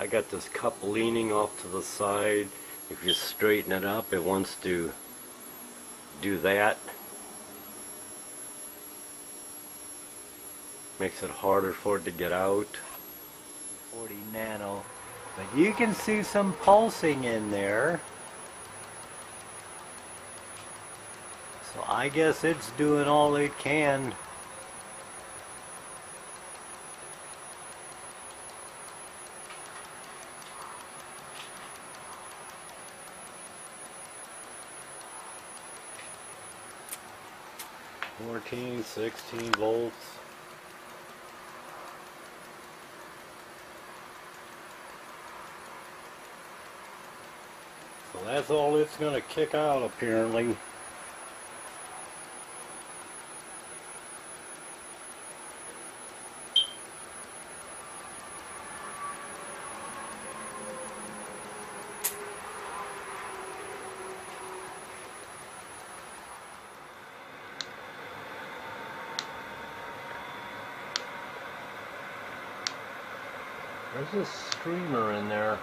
I got this cup leaning off to the side. If you straighten it up, it wants to do that. Makes it harder for it to get out. 40 nano. But you can see some pulsing in there. So I guess it's doing all it can. Fourteen, 16 volts. So that's all it's going to kick out, apparently. There's a streamer in there,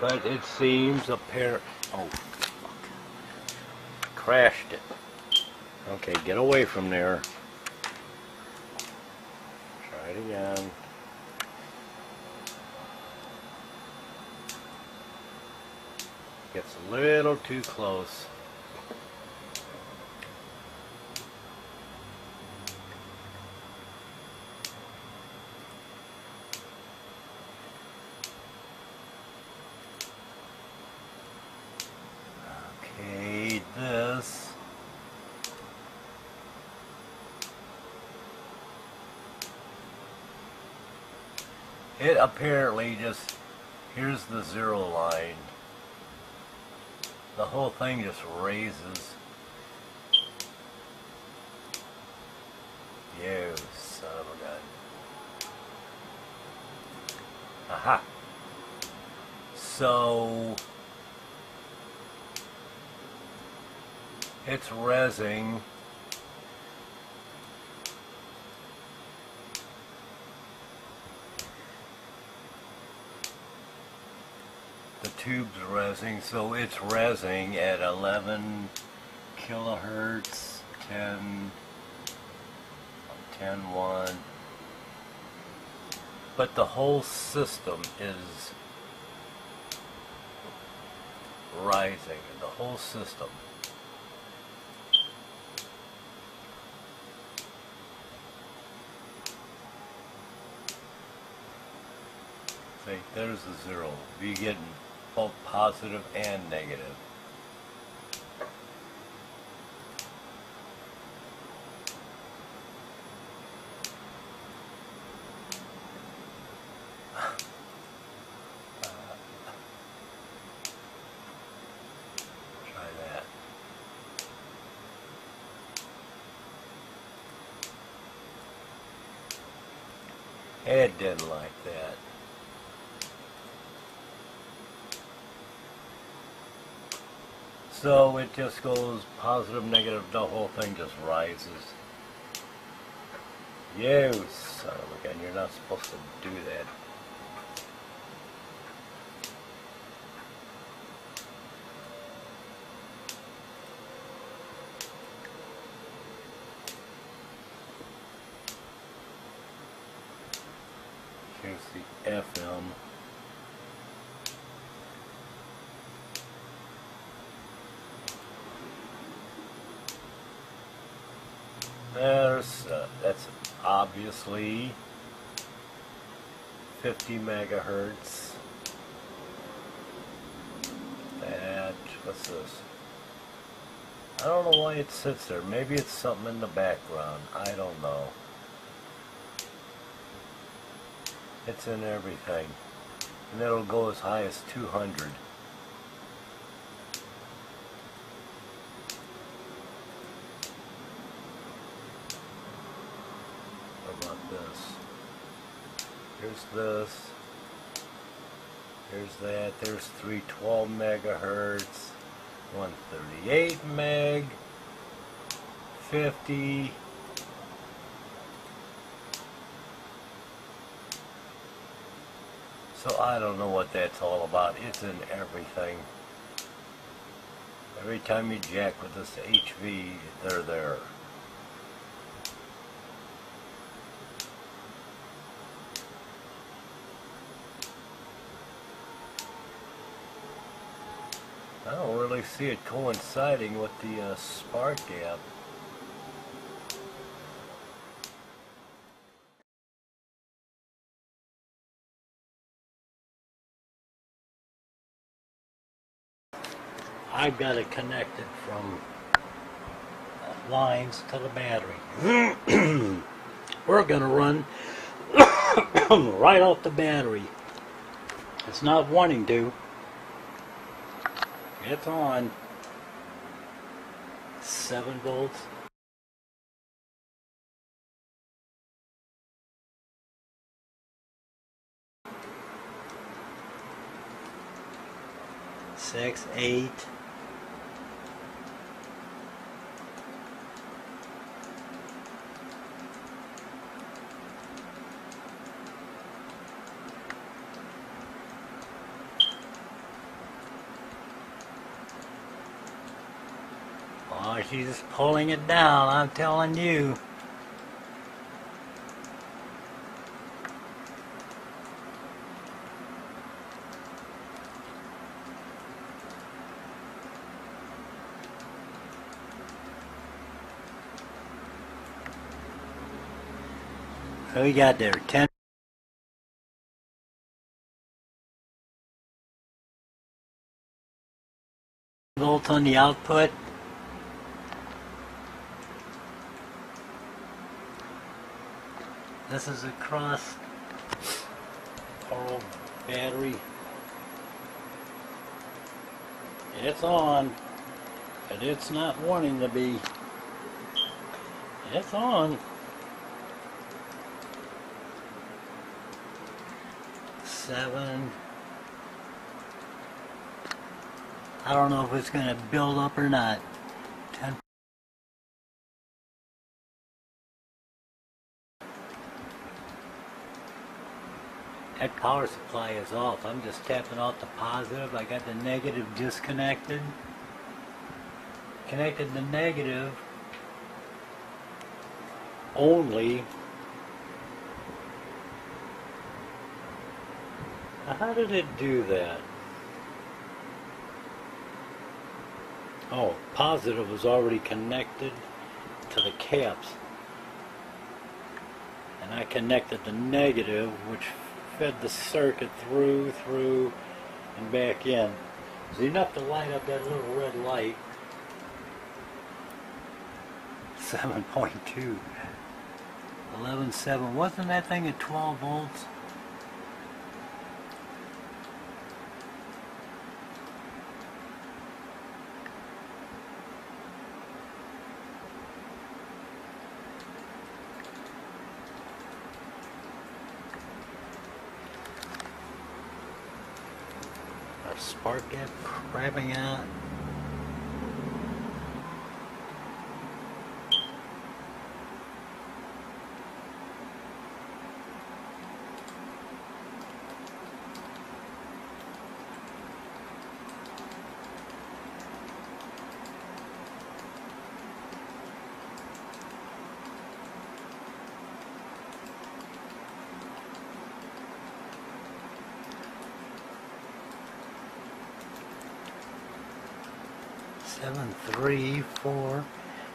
but it seems apparent. Oh, fuck. Crashed it. Okay, get away from there. Try it again. Gets a little too close. It apparently just, here's the zero line. The whole thing just raises. You son of a gun. Aha. So, it's resing. The tube's resing, so it's resing at 11 kilohertz, 10, 1. But the whole system is rising, the whole system. See, there's the zero. You're getting both positive and negative. Try that. Ed didn't like that. So it just goes positive, negative, the whole thing just rises. You son of a gun, you're not supposed to do that. Here's the FM. There's, that's obviously 50 megahertz. That, what's this? I don't know why it sits there. Maybe it's something in the background. I don't know. It's in everything. And it'll go as high as 200. Here's this, here's that, there's 312 megahertz, 138 meg, 50, So I don't know what that's all about. It's in everything. Every time you jack with this HV, they're there. I don't really see it coinciding with the spark gap. I've got it connected from lines to the battery. We're going to run right off the battery. It's not wanting to. It's on. 7 volts. Six, 8. She's pulling it down, I'm telling you. So we got there 10. Volts on the output. 10 volts. This is across our old battery. It's on, but it's not wanting to be. It's on. 7. I don't know if it's going to build up or not. 10. That power supply is off. I'm just tapping off the positive. I got the negative disconnected. Connected the negative only. How did it do that? Oh, positive was already connected to the caps. And I connected the negative, which fed the circuit through, and back in. It was enough to light up that little red light. 7.2. 11.7. Wasn't that thing at 12 volts? Spark gap crapping out.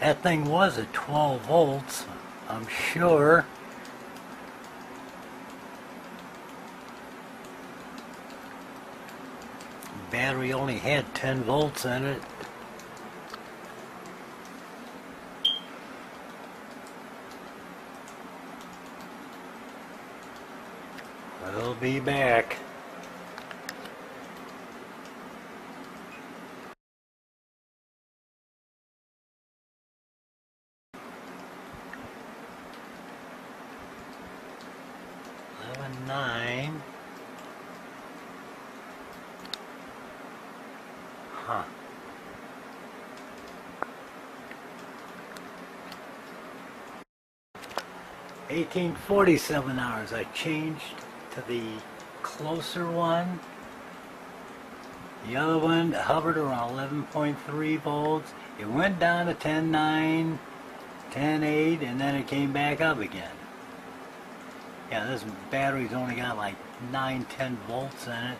That thing was at 12 volts, I'm sure. Battery only had 10 volts in it. We'll be back. $18.47 hours. I changed to the closer one. The other one hovered around 11.3 volts. It went down to 10.9, 10.8, and then it came back up again. Yeah, this battery's only got like 9, 10 volts in it.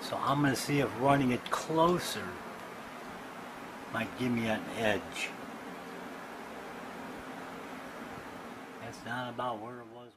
So I'm going to see if running it closer might give me an edge. That's not about where it was.